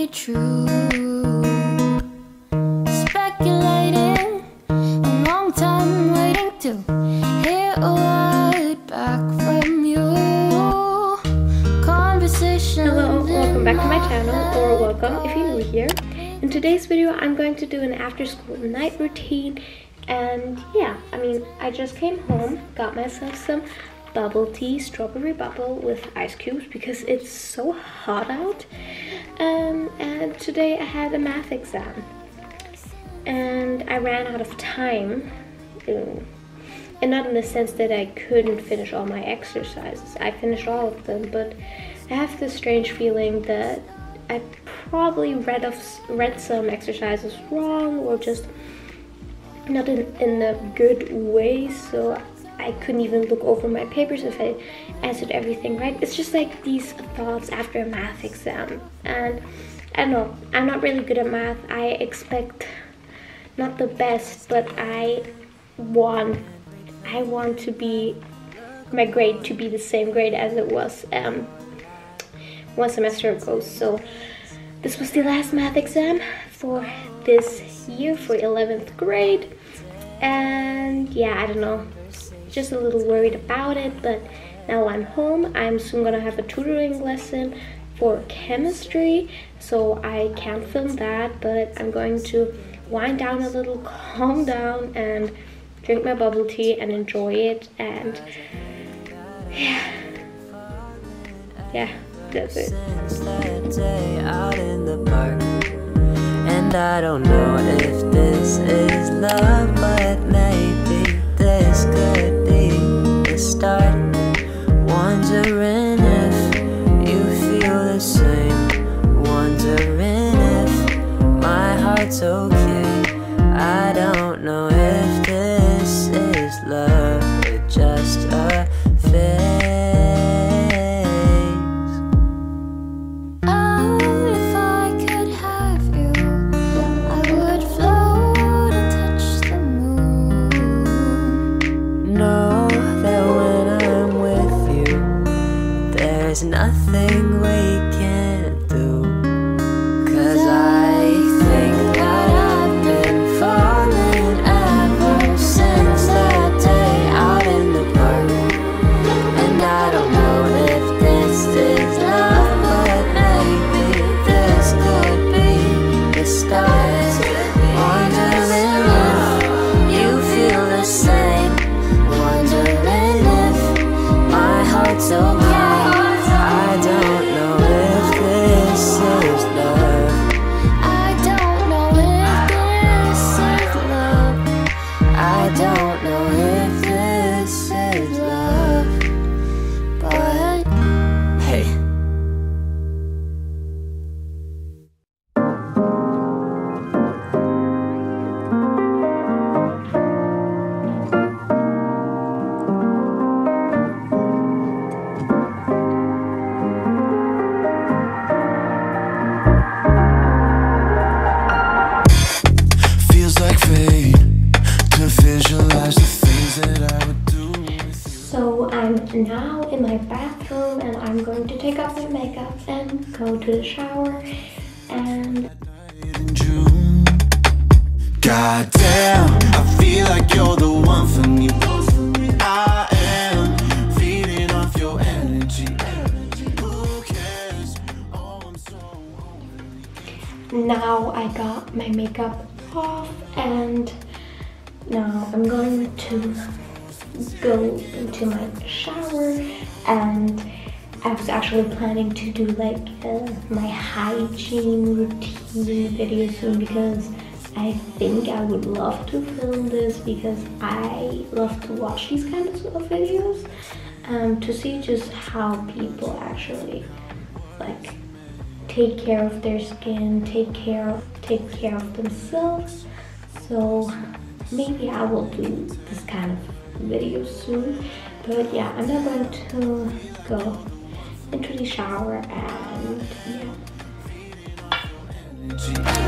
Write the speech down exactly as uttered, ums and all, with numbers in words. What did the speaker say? really true. Speculating, a long time waiting to hear a word back from you. Conversation. Hello, welcome back to my channel, or welcome if you're new here. In today's video, I'm going to do an after-school night routine. And yeah, I mean, I just came home, got myself some bubble tea, strawberry bubble with ice cubes because it's so hot out. Um, and today I had a math exam and I ran out of time. Ew. And not in the sense that I couldn't finish all my exercises, I finished all of them, but I have this strange feeling that I probably read, off, read some exercises wrong or just not in, in a good way, so I couldn't even look over my papers if I answered everything right. It's just like these thoughts after a math exam. And I don't know, I'm not really good at math. I expect not the best, but I want, I want to be, my grade to be the same grade as it was um, one semester ago. So this was the last math exam for this year, for eleventh grade. And yeah, I don't know. Just a little worried about it, but now I'm home. I'm soon gonna have a tutoring lesson for chemistry, so I can't film that, but I'm going to wind down a little, calm down, and drink my bubble tea and enjoy it. And yeah, yeah, that's it. And I don't know if this is love, but maybe this could start, wondering if you feel the same, wondering if my heart's okay. I don't know if this is love or just a phase. Oh, if I could have you, I would float and touch the moon. No, there's nothing we can't do, 'cause I think that I've been falling ever since that day out in the park. And I don't know if this is love, but maybe this could be the start. Wondering if you feel the same, wondering if my heart's okay. Now in my bathroom, and I'm going to take off my makeup and go to the shower. And God damn, I feel like you're the one for me. I am feeding off your energy. Who cares? Oh, I'm so lonely. Now I got my makeup off, and now I'm going to go into my shower. And I was actually planning to do like uh, my hygiene routine video soon, because I think I would love to film this, because I love to watch these kinds of videos um, to see just how people actually like take care of their skin, take care of, take care of themselves. So maybe I will do this kind of video soon. But yeah, I'm not going to go into the shower and yeah.